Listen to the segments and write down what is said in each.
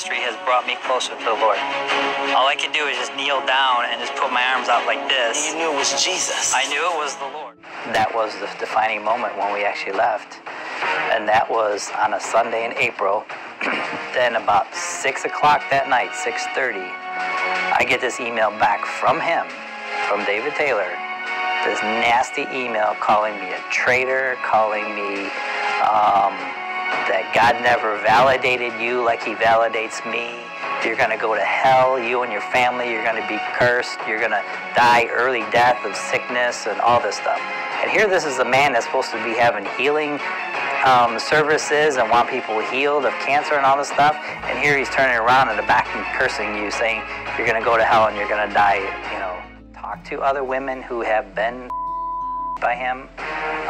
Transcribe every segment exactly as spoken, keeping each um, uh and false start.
ministry has brought me closer to the Lord. All I could do is just kneel down and just put my arms out like this. You knew it was Jesus. I knew it was the Lord. That was the defining moment when we actually left. And that was on a Sunday in April. Then about six o'clock that night, six thirty, I get this email back from him, from David Taylor, this nasty email calling me a traitor, calling me um, that God never validated you like he validates me. You're going to go to hell, you and your family, you're going to be cursed, you're going to die early death of sickness and all this stuff. And here this is a man that's supposed to be having healing um, services and want people healed of cancer and all this stuff, and here he's turning around in the back and cursing you, saying you're going to go to hell and you're going to die, you know. Talk to other women who have been by him.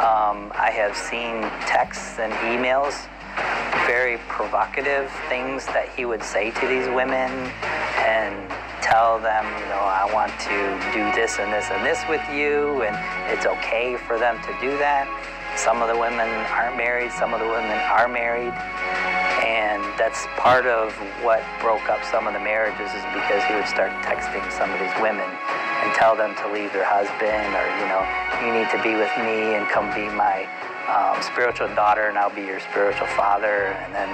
Um, I have seen texts and emails, very provocative things that he would say to these women and tell them, you know, I want to do this and this and this with you, and it's okay for them to do that. Some of the women aren't married, some of the women are married, and that's part of what broke up some of the marriages is because he would start texting some of these women and tell them to leave their husband, or, you know, you need to be with me and come be my um, spiritual daughter and I'll be your spiritual father, and then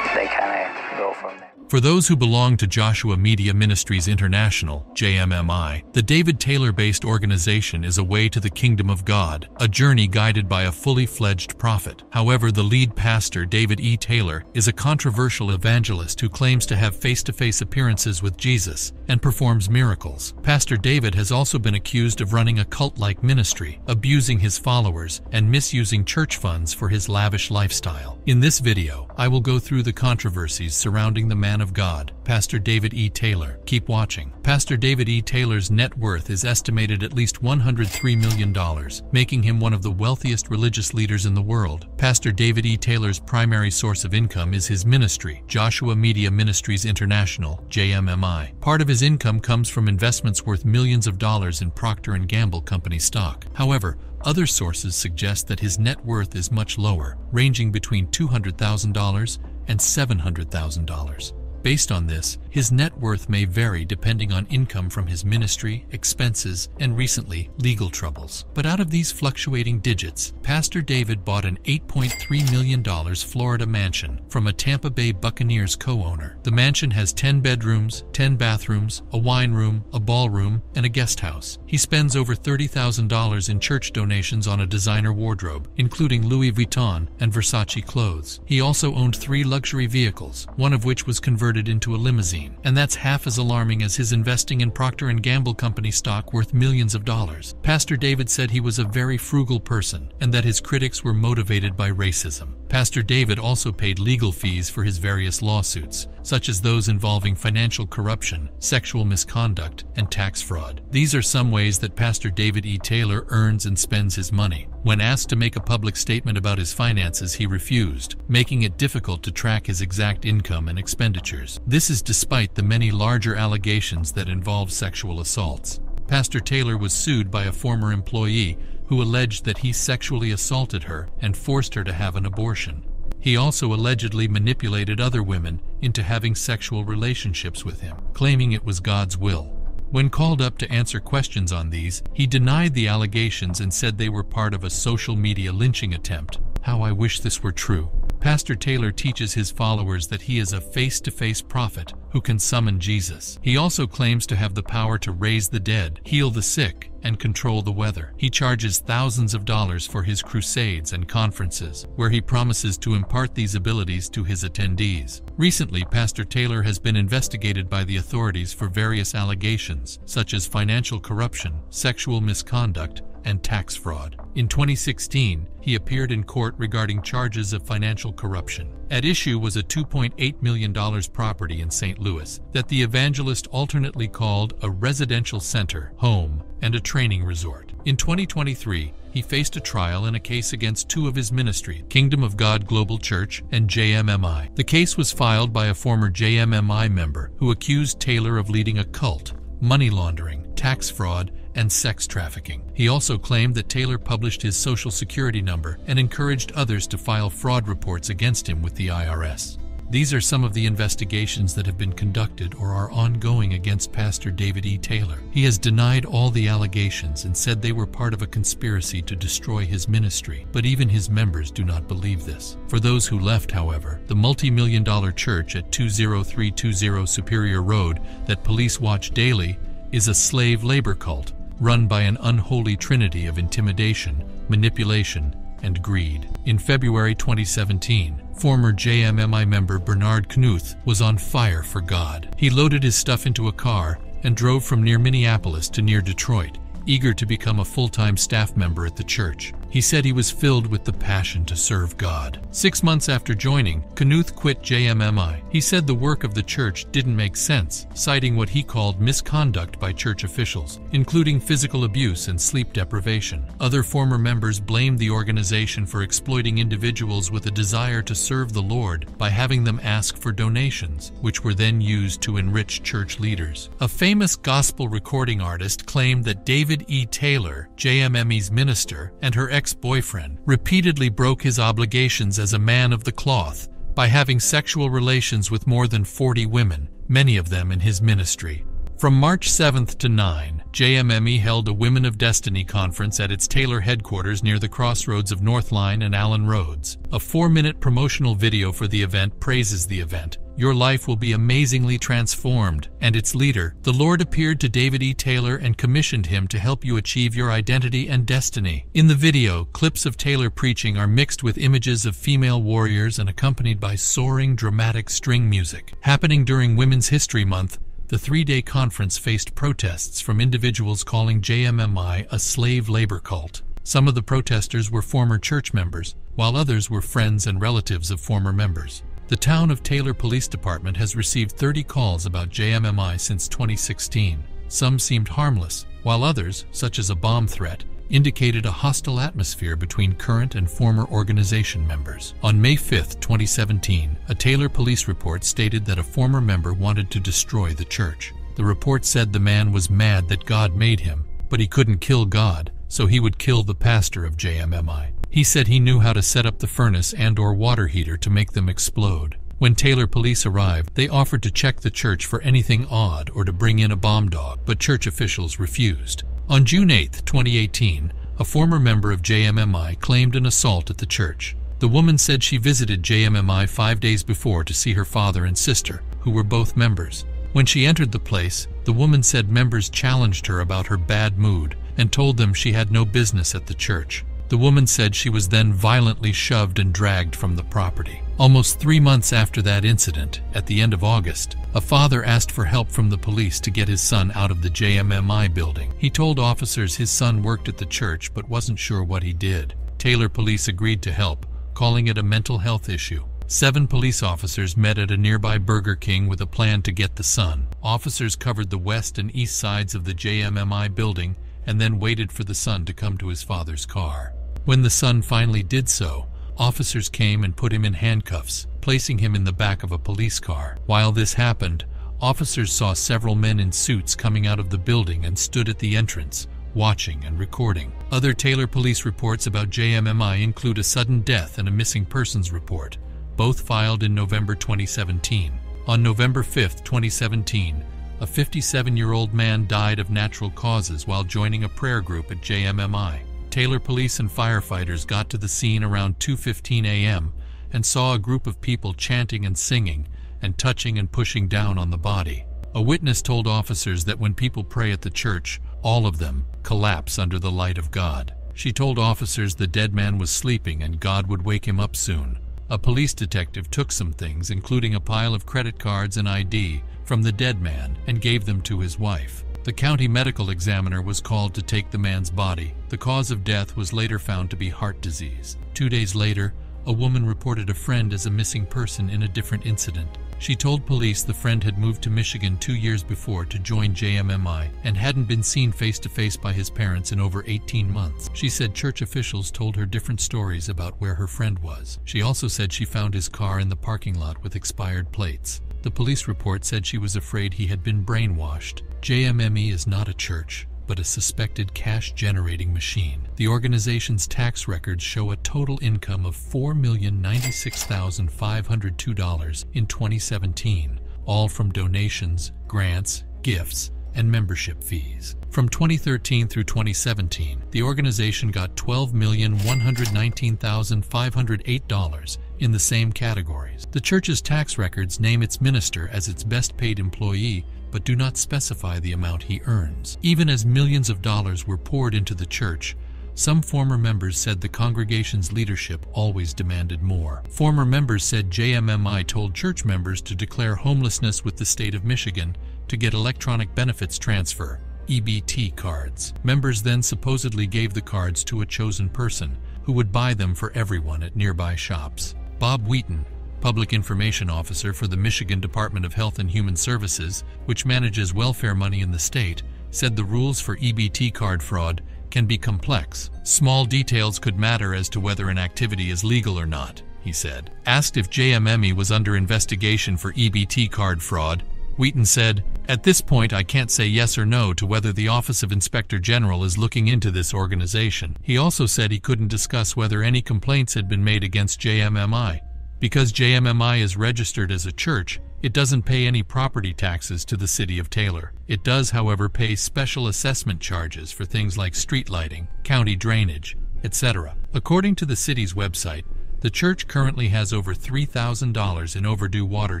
they kind of go from there. For those who belong to Joshua Media Ministries International, J M M I, the David Taylor-based organization is a way to the Kingdom of God, a journey guided by a fully-fledged prophet. However, the lead pastor, David E. Taylor, is a controversial evangelist who claims to have face-to-face appearances with Jesus and performs miracles. Pastor David has also been accused of running a cult-like ministry, abusing his followers, and misusing church funds for his lavish lifestyle. In this video, I will go through the controversies surrounding the man of God, Pastor David E. Taylor. Keep watching. Pastor David E. Taylor's net worth is estimated at least one hundred three million dollars, making him one of the wealthiest religious leaders in the world. Pastor David E. Taylor's primary source of income is his ministry, Joshua Media Ministries International, J M M I. Part of his income comes from investments worth millions of dollars in Procter and Gamble company stock. However, other sources suggest that his net worth is much lower, ranging between two hundred thousand dollars and seven hundred thousand dollars. Based on this, his net worth may vary depending on income from his ministry, expenses, and recently, legal troubles. But out of these fluctuating digits, Pastor David bought an eight point three million dollar Florida mansion from a Tampa Bay Buccaneers co-owner. The mansion has ten bedrooms, ten bathrooms, a wine room, a ballroom, and a guest house. He spends over thirty thousand dollars in church donations on a designer wardrobe, including Louis Vuitton and Versace clothes. He also owned three luxury vehicles, one of which was converted into a limousine, and that's half as alarming as his investing in Procter and Gamble company stock worth millions of dollars. Pastor David said he was a very frugal person and that his critics were motivated by racism. Pastor David also paid legal fees for his various lawsuits, such as those involving financial corruption, sexual misconduct, and tax fraud. These are some ways that Pastor David E. Taylor earns and spends his money. When asked to make a public statement about his finances, he refused, making it difficult to track his exact income and expenditures. This is despite the many larger allegations that involve sexual assaults. Pastor Taylor was sued by a former employee who alleged that he sexually assaulted her and forced her to have an abortion. He also allegedly manipulated other women into having sexual relationships with him, claiming it was God's will. When called up to answer questions on these, he denied the allegations and said they were part of a social media lynching attempt. How I wish this were true. Pastor Taylor teaches his followers that he is a face-to-face prophet who can summon Jesus. He also claims to have the power to raise the dead, heal the sick, and control the weather. He charges thousands of dollars for his crusades and conferences, where he promises to impart these abilities to his attendees. Recently, Pastor Taylor has been investigated by the authorities for various allegations, such as financial corruption, sexual misconduct, and tax fraud. In twenty sixteen, he appeared in court regarding charges of financial corruption. At issue was a two point eight million dollar property in Saint Louis that the evangelist alternately called a residential center, home, and a training resort. In twenty twenty-three, he faced a trial in a case against two of his ministry, Kingdom of God Global Church and J M M I. The case was filed by a former J M M I member who accused Taylor of leading a cult, money laundering, tax fraud, and sex trafficking. He also claimed that Taylor published his social security number and encouraged others to file fraud reports against him with the I R S. These are some of the investigations that have been conducted or are ongoing against Pastor David E. Taylor. He has denied all the allegations and said they were part of a conspiracy to destroy his ministry, but even his members do not believe this. For those who left, however, the multi-million dollar church at two oh three two oh Superior Road that police watch daily is a slave labor cult run by an unholy trinity of intimidation, manipulation, and greed. In February twenty seventeen, former J M M I member Bernard Knuth was on fire for God. He loaded his stuff into a car and drove from near Minneapolis to near Detroit, eager to become a full-time staff member at the church. He said he was filled with the passion to serve God. Six months after joining, Knuth quit J M M I. He said the work of the church didn't make sense, citing what he called misconduct by church officials, including physical abuse and sleep deprivation. Other former members blamed the organization for exploiting individuals with a desire to serve the Lord by having them ask for donations, which were then used to enrich church leaders. A famous gospel recording artist claimed that David E. Taylor, J M M I's minister, and her ex-boyfriend repeatedly broke his obligations as a man of the cloth by having sexual relations with more than forty women, many of them in his ministry. From March seventh to ninth, J M M I held a Women of Destiny conference at its Taylor headquarters near the crossroads of Northline and Allen Roads. A four-minute promotional video for the event praises the event. Your life will be amazingly transformed, and its leader, the Lord appeared to David E. Taylor and commissioned him to help you achieve your identity and destiny. In the video, clips of Taylor preaching are mixed with images of female warriors and accompanied by soaring dramatic string music. Happening during Women's History Month, the three-day conference faced protests from individuals calling J M M I a slave labor cult. Some of the protesters were former church members, while others were friends and relatives of former members. The town of Taylor Police Department has received thirty calls about J M M I since twenty sixteen. Some seemed harmless, while others, such as a bomb threat, indicated a hostile atmosphere between current and former organization members. On May fifth twenty seventeen, a Taylor police report stated that a former member wanted to destroy the church. The report said the man was mad that God made him, but he couldn't kill God, so he would kill the pastor of J M M I. He said he knew how to set up the furnace and or water heater to make them explode. When Taylor police arrived, they offered to check the church for anything odd or to bring in a bomb dog, but church officials refused. On June eighth twenty eighteen, a former member of J M M I claimed an assault at the church. The woman said she visited J M M I five days before to see her father and sister, who were both members. When she entered the place, the woman said members challenged her about her bad mood and told them she had no business at the church. The woman said she was then violently shoved and dragged from the property. Almost three months after that incident, at the end of August, a father asked for help from the police to get his son out of the J M M I building. He told officers his son worked at the church but wasn't sure what he did. Taylor police agreed to help, calling it a mental health issue. Seven police officers met at a nearby Burger King with a plan to get the son. Officers covered the west and east sides of the J M M I building and then waited for the son to come to his father's car. When the son finally did so, officers came and put him in handcuffs, placing him in the back of a police car. While this happened, officers saw several men in suits coming out of the building and stood at the entrance, watching and recording. Other Taylor police reports about J M M I include a sudden death and a missing persons report, both filed in November twenty seventeen. On November fifth twenty seventeen, a fifty-seven-year-old man died of natural causes while joining a prayer group at J M M I. Taylor police and firefighters got to the scene around two fifteen a m and saw a group of people chanting and singing and touching and pushing down on the body. A witness told officers that when people pray at the church, all of them collapse under the light of God. She told officers the dead man was sleeping and God would wake him up soon. A police detective took some things, including a pile of credit cards and I D, from the dead man and gave them to his wife. The county medical examiner was called to take the man's body. The cause of death was later found to be heart disease. Two days later, a woman reported a friend as a missing person in a different incident. She told police the friend had moved to Michigan two years before to join J M M I and hadn't been seen face-to-face by his parents in over eighteen months. She said church officials told her different stories about where her friend was. She also said she found his car in the parking lot with expired plates. The police report said she was afraid he had been brainwashed. J M M I is not a church, but a suspected cash-generating machine. The organization's tax records show a total income of four million ninety-six thousand five hundred two dollars in twenty seventeen, all from donations, grants, gifts, and membership fees. From twenty thirteen through twenty seventeen, the organization got twelve million one hundred nineteen thousand five hundred eight dollars in the same categories. The church's tax records name its minister as its best-paid employee, but do not specify the amount he earns. Even as millions of dollars were poured into the church, some former members said the congregation's leadership always demanded more. Former members said J M M I told church members to declare homelessness with the state of Michigan to get electronic benefits transfer, E B T cards. Members then supposedly gave the cards to a chosen person who would buy them for everyone at nearby shops. Bob Wheaton, Public Information Officer for the Michigan Department of Health and Human Services, which manages welfare money in the state, said the rules for E B T card fraud can be complex. Small details could matter as to whether an activity is legal or not, he said. Asked if J M M I was under investigation for E B T card fraud, Wheaton said, "At this point, I can't say yes or no to whether the Office of Inspector General is looking into this organization." He also said he couldn't discuss whether any complaints had been made against J M M I. Because J M M I is registered as a church, it doesn't pay any property taxes to the city of Taylor. It does, however, pay special assessment charges for things like street lighting, county drainage, et cetera. According to the city's website, the church currently has over three thousand dollars in overdue water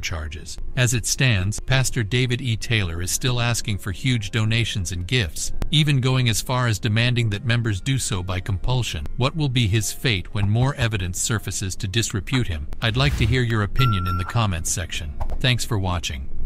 charges. As it stands, Pastor David E. Taylor is still asking for huge donations and gifts, even going as far as demanding that members do so by compulsion. What will be his fate when more evidence surfaces to disrepute him? I'd like to hear your opinion in the comments section. Thanks for watching.